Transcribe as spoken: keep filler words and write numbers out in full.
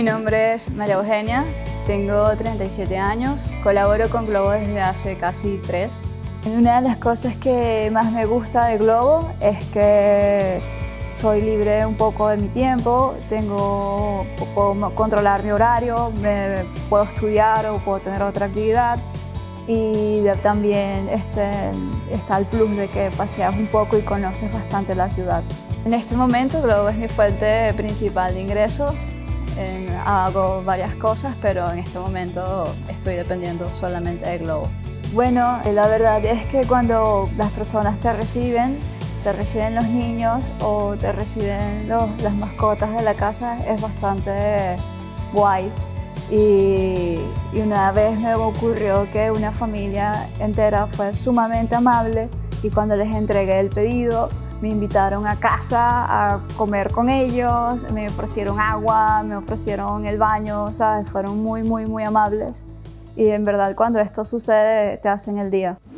Mi nombre es María Eugenia, tengo treinta y siete años, colaboro con Glovo desde hace casi tres. Una de las cosas que más me gusta de Glovo es que soy libre un poco de mi tiempo, tengo, puedo controlar mi horario, me, puedo estudiar o puedo tener otra actividad. Y de, también este, está el plus de que paseas un poco y conoces bastante la ciudad. En este momento Glovo es mi fuente principal de ingresos. Eh, hago varias cosas, pero en este momento estoy dependiendo solamente de Glovo. Bueno, la verdad es que cuando las personas te reciben, te reciben los niños o te reciben los, las mascotas de la casa, es bastante guay. Y, y una vez me ocurrió que una familia entera fue sumamente amable y cuando les entregué el pedido me invitaron a casa a comer con ellos, me ofrecieron agua, me ofrecieron el baño, ¿sabes? Fueron muy, muy, muy amables y en verdad cuando esto sucede te hacen el día.